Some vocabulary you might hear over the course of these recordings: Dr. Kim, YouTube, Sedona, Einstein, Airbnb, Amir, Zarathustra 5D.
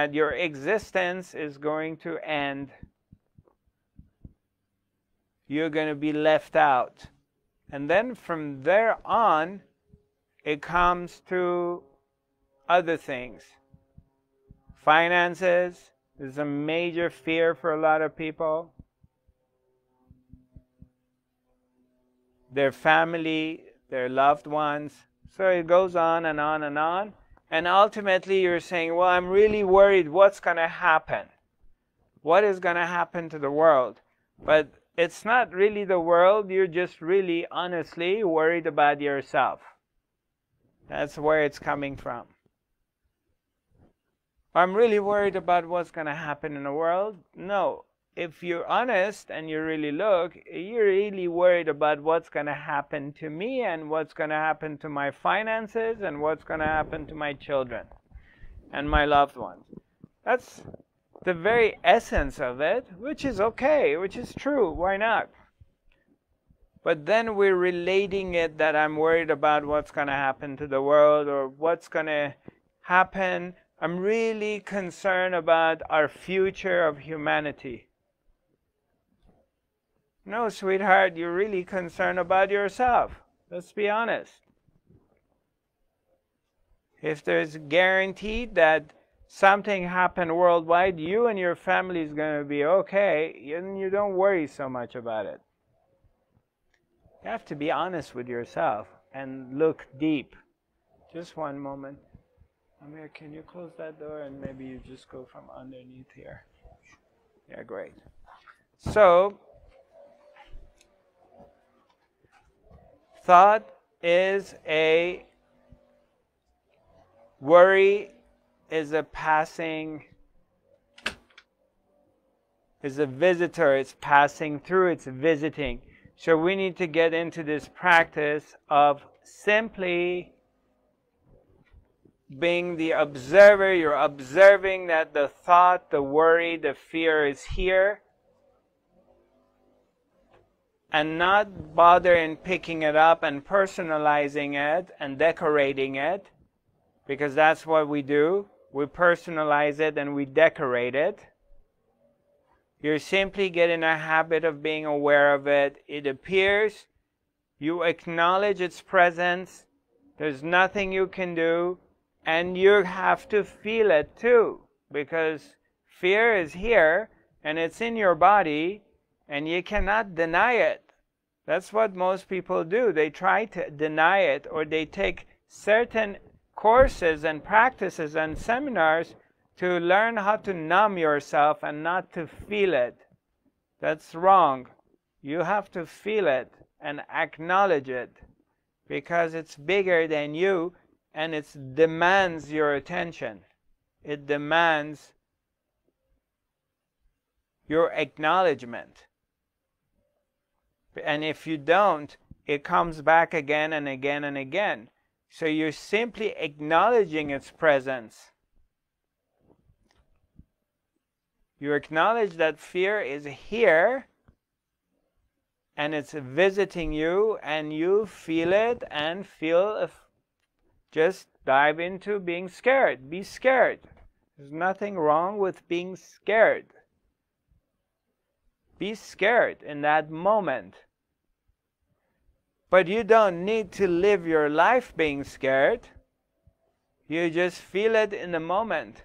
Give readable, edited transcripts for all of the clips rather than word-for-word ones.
that your existence is going to end. You're going to be left out. And then from there on, it comes to other things. Finances is a major fear for a lot of people. Their family, their loved ones. So it goes on and on and on. And ultimately you're saying, well, I'm really worried what's going to happen. What is going to happen to the world? But it's not really the world. You're just really honestly worried about yourself. That's where it's coming from. I'm really worried about what's going to happen in the world. No. If you're honest and you really look, you're really worried about what's going to happen to me and what's going to happen to my finances and what's going to happen to my children and my loved ones. That's the very essence of it, which is okay, which is true. Why not? But then we're relating it that I'm worried about what's going to happen to the world or what's going to happen. I'm really concerned about our future of humanity. No, sweetheart, you're really concerned about yourself. Let's be honest. If there's guaranteed that something happened worldwide, you and your family is going to be okay, and you don't worry so much about it. You have to be honest with yourself and look deep. Just one moment. Amir, can you close that door and maybe you just go from underneath here? Yeah, great. So, thought is a worry, is a passing, is a visitor, it's passing through, it's visiting. So we need to get into this practice of simply being the observer. You're observing that the thought, the worry, the fear is here, and not bother in picking it up and personalizing it and decorating it, because that's what we do. We personalize it and we decorate it. You're simply getting a habit of being aware of it. It appears, you acknowledge its presence, there's nothing you can do, and you have to feel it too, because fear is here and it's in your body and you cannot deny it. That's what most people do. They try to deny it, or they take certain courses and practices and seminars to learn how to numb yourself and not to feel it. That's wrong. You have to feel it and acknowledge it, because it's bigger than you. And it demands your attention. It demands your acknowledgement. And if you don't, it comes back again and again and again. So you're simply acknowledging its presence. You acknowledge that fear is here, and it's visiting you, and you feel it and feel a just dive into being scared. Be scared. There's nothing wrong with being scared. Be scared in that moment. But you don't need to live your life being scared. You just feel it in the moment.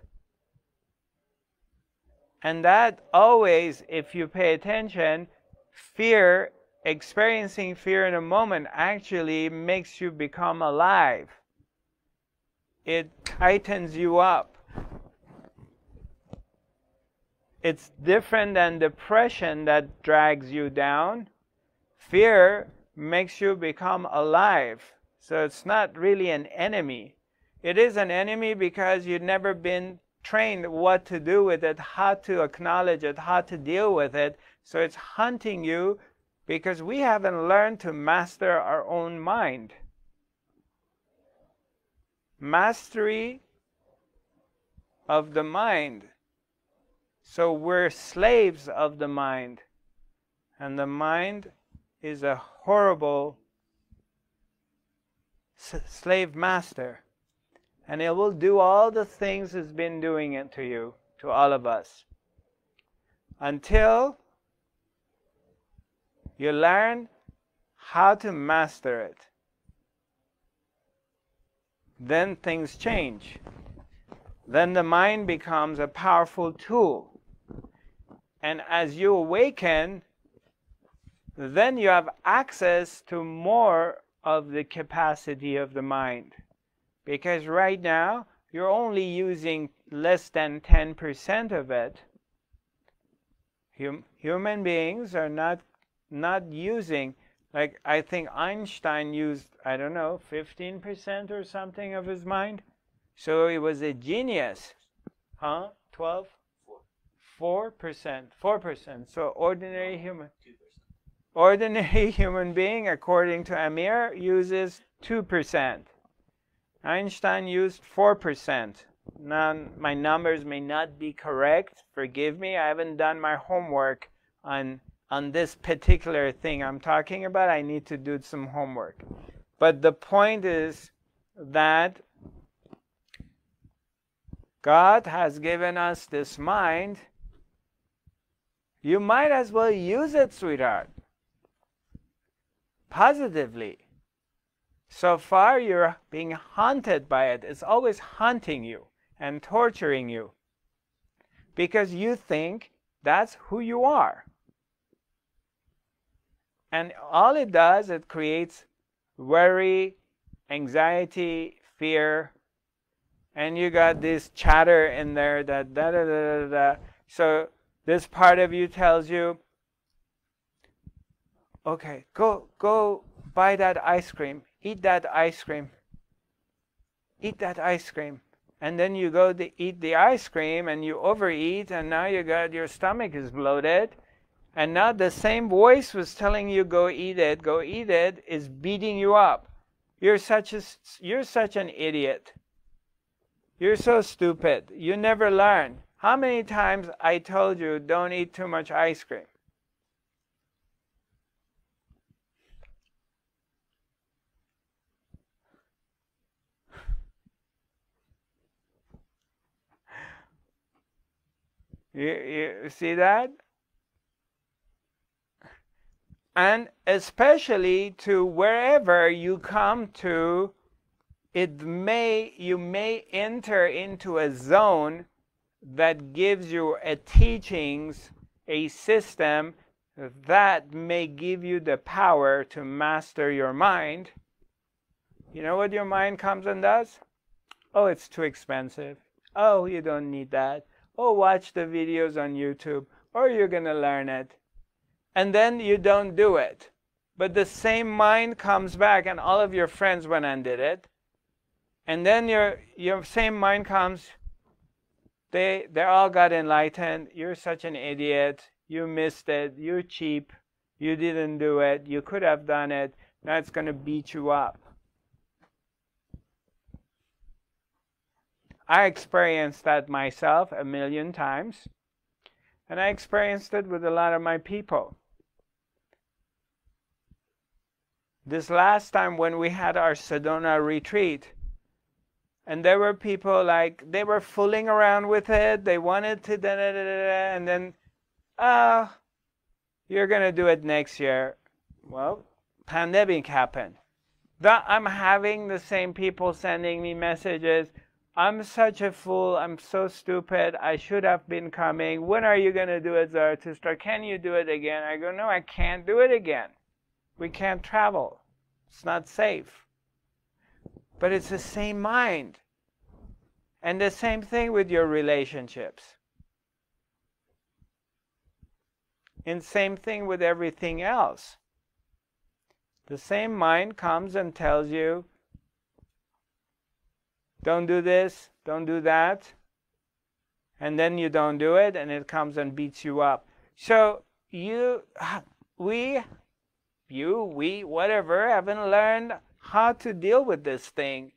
And that always, if you pay attention, fear, experiencing fear in a moment actually makes you become alive. It tightens you up. It's different than depression that drags you down. Fear makes you become alive. So it's not really an enemy. It is an enemy because you've never been trained what to do with it, how to acknowledge it, how to deal with it. So it's hunting you because we haven't learned to master our own mind. Mastery of the mind. So we're slaves of the mind, and the mind is a horrible slave master. and it will do all the things it's been doing it to you, to all of us, until you learn how to master it. Then things change. Then the mind becomes a powerful tool. And as you awaken, then you have access to more of the capacity of the mind. Because right now, you're only using less than 10% of it. Human beings are not using, like I think Einstein used, I don't know, 15% or something of his mind. So he was a genius. Huh? 12? 4%. 4%. So ordinary human. Ordinary human being, according to Amir, uses 2%. Einstein used 4%. Now, my numbers may not be correct. Forgive me, I haven't done my homework on this particular thing I'm talking about. I need to do some homework. But the point is that God has given us this mind. You might as well use it, sweetheart. Positively. So far you're being haunted by it. It's always haunting you and torturing you because you think that's who you are. And all it does, it creates worry, anxiety, fear, and you got this chatter in there that da da da da da. So this part of you tells you, okay, go buy that ice cream, eat that ice cream, eat that ice cream. And then you go to eat the ice cream and you overeat, and now you got, your stomach is bloated. And now the same voice was telling you go eat it, is beating you up. You're such an idiot. You're so stupid. You never learn. How many times I told you don't eat too much ice cream? You see that? And especially to wherever you come to, you may enter into a zone that gives you a teachings, a system that may give you the power to master your mind. You know what your mind comes and does? Oh, it's too expensive. Oh, you don't need that. Oh, watch the videos on YouTube, or you're going to learn it. And then you don't do it. But the same mind comes back, and all of your friends went and did it. And then your same mind comes, they all got enlightened. You're such an idiot. You missed it. You're cheap. You didn't do it. You could have done it. Now it's going to beat you up. I experienced that myself a million times, and I experienced it with a lot of my people. This last time when we had our Sedona retreat, and there were people like, they were fooling around with it, they wanted to da da da da, and then, oh, you're going to do it next year. Well, pandemic happened. I'm having the same people sending me messages, I'm such a fool, I'm so stupid, I should have been coming, when are you going to do it, Zarathustra, can you do it again? I go, no, I can't do it again. We can't travel. It's not safe. But it's the same mind. And the same thing with your relationships. And same thing with everything else. The same mind comes and tells you, don't do this, don't do that. And then you don't do it, and it comes and beats you up. So you, we, whatever, haven't learned how to deal with this thing.